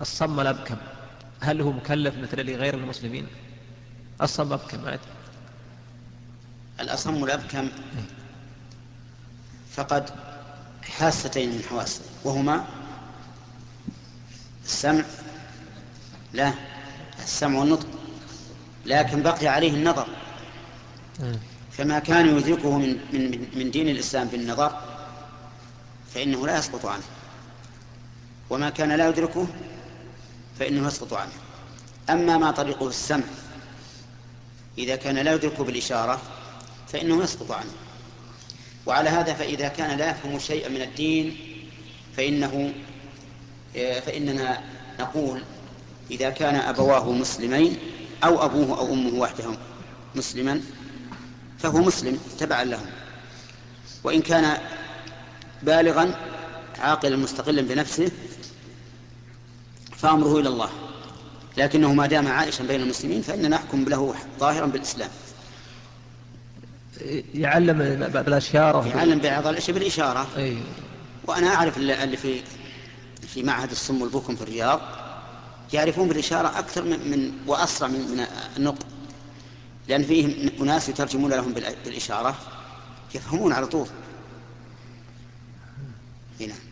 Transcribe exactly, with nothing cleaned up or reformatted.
الصم الأبكم هل هو مكلف مثل لغير المسلمين؟ الصم أبكم عادي. الأصم الأبكم فقد حاستين من حواسه وهما السمع لا السمع والنطق، لكن بقي عليه النظر، فما كان يذيقه من, من, من دين الإسلام بالنظر فإنه لا يسقط عنه، وما كان لا يدركه فإنه يسقط عنه. أما ما طريقه السمع إذا كان لا يدركه بالإشارة فإنه يسقط عنه. وعلى هذا فإذا كان لا يفهم شيئا من الدين فإنه فإننا نقول إذا كان أبواه مسلمين أو أبوه أو أمه وحدهم مسلما فهو مسلم تبعا لهم، وإن كان بالغا عاقلا مستقلا بنفسه فأمره إلى الله، لكنه ما دام عائشا بين المسلمين فإننا نحكم له ظاهرا بالإسلام. يعلم بالأشارة، يعلم بعض الأشياء بالإشارة. أيوه. وأنا أعرف اللي في في معهد الصم والبكم في الرياض يعرفون بالإشارة أكثر من, من وأسرع من, من النطق، لأن فيهم أناس يترجمون لهم بالإشارة يفهمون على طول هنا.